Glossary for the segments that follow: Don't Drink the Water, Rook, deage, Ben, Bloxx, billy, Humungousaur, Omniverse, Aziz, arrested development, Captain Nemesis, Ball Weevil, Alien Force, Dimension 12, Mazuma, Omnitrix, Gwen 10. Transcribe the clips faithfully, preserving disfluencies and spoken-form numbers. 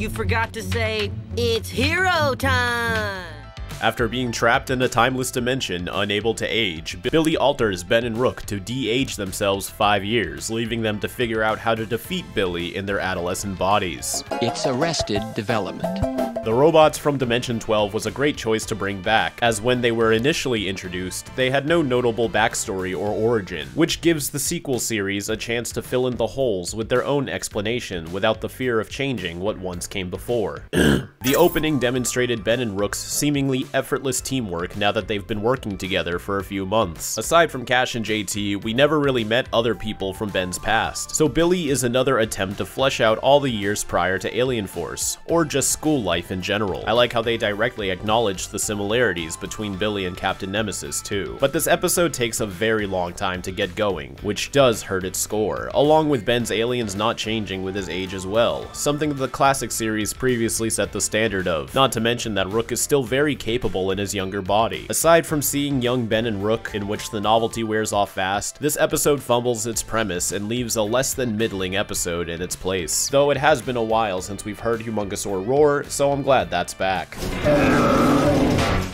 you forgot to say, it's hero time! After being trapped in a timeless dimension, unable to age, Billy alters Ben and Rook to de-age themselves five years, leaving them to figure out how to defeat Billy in their adolescent bodies. It's arrested development. The robots from Dimension twelve was a great choice to bring back, as when they were initially introduced, they had no notable backstory or origin, which gives the sequel series a chance to fill in the holes with their own explanation without the fear of changing what once came before. The opening demonstrated Ben and Rook's seemingly effortless teamwork now that they've been working together for a few months. Aside from Cash and J T, we never really met other people from Ben's past, so Billy is another attempt to flesh out all the years prior to Alien Force, or just school life in general. I like how they directly acknowledge the similarities between Billy and Captain Nemesis too. But this episode takes a very long time to get going, which does hurt its score, along with Ben's aliens not changing with his age as well, something the classic series previously set the standard of, not to mention that Rook is still very capable in his younger body. Aside from seeing young Ben and Rook, in which the novelty wears off fast, this episode fumbles its premise and leaves a less than middling episode in its place. Though it has been a while since we've heard Humungousaur roar, so I'm glad that's back.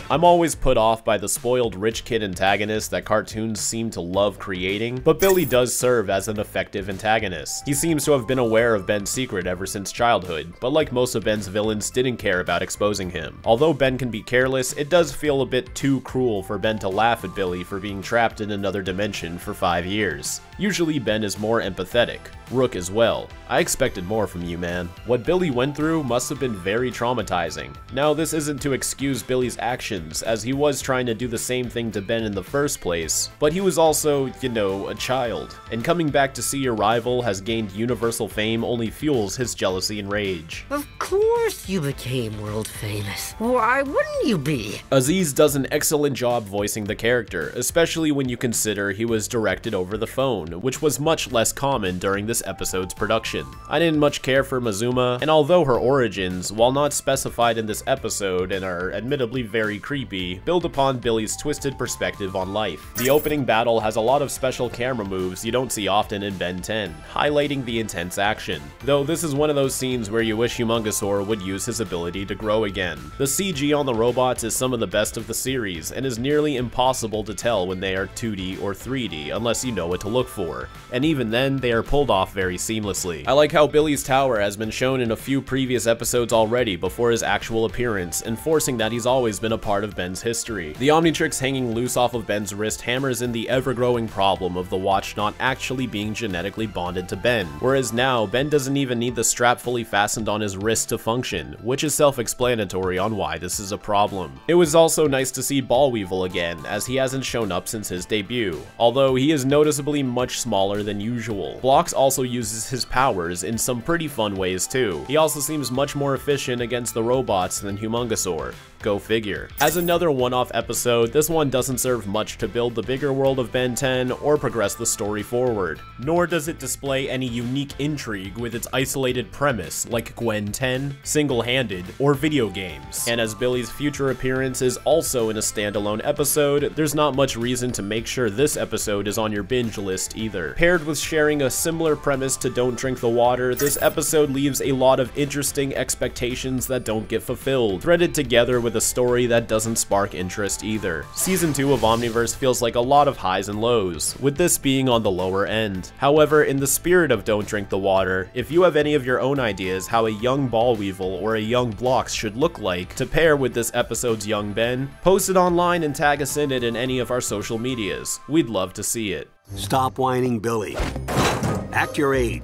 I'm always put off by the spoiled rich kid antagonist that cartoons seem to love creating, but Billy does serve as an effective antagonist. He seems to have been aware of Ben's secret ever since childhood, but like most of Ben's villains, didn't care about exposing him. Although Ben can be careless, it does feel a bit too cruel for Ben to laugh at Billy for being trapped in another dimension for five years. Usually Ben is more empathetic, Rook as well. I expected more from you, man. What Billy went through must have been very traumatizing. Now, this isn't to excuse Billy's actions, as he was trying to do the same thing to Ben in the first place, but he was also, you know, a child, and coming back to see your rival has gained universal fame only fuels his jealousy and rage. Of course you became world famous. Why wouldn't you be? Aziz does an excellent job voicing the character, especially when you consider he was directed over the phone, which was much less common during this episode's production. I didn't much care for Mazuma, and although her origins, while not specified in this episode and are admittedly very creepy, build upon Billy's twisted perspective on life. The opening battle has a lot of special camera moves you don't see often in Ben ten, highlighting the intense action. Though this is one of those scenes where you wish Humungousaur would use his ability to grow again. The C G on the robots is some of the best of the series, and is nearly impossible to tell when they are two D or three D unless you know what to look for, and even then they are pulled off very seamlessly. I like how Billy's tower has been shown in a few previous episodes already before his actual appearance, enforcing that he's always been a part of Ben's history. The Omnitrix hanging loose off of Ben's wrist hammers in the ever-growing problem of the watch not actually being genetically bonded to Ben, whereas now Ben doesn't even need the strap fully fastened on his wrist to function, which is self-explanatory on why this is a problem. It was also nice to see Ball Weevil again, as he hasn't shown up since his debut, although he is noticeably much smaller than usual. Bloxx also uses his powers in some pretty fun ways too. He also seems much more efficient against the robots than Humungousaur. Go figure. As another one-off episode, this one doesn't serve much to build the bigger world of Ben ten or progress the story forward, nor does it display any unique intrigue with its isolated premise like Gwen ten, Single-Handed, or video games. And as Billy's future appearance is also in a standalone episode, there's not much reason to make sure this episode is on your binge list either. Paired with sharing a similar premise to Don't Drink the Water, this episode leaves a lot of interesting expectations that don't get fulfilled, threaded together with a story that doesn't spark interest either. Season two of Omniverse feels like a lot of highs and lows, with this being on the lower end. However, in the spirit of Don't Drink the Water, if you have any of your own ideas how a young Ball Weevil or a young Bloxx should look like to pair with this episode's young Ben, post it online and tag us in it in any of our social medias. We'd love to see it. Stop whining, Billy. Act your age.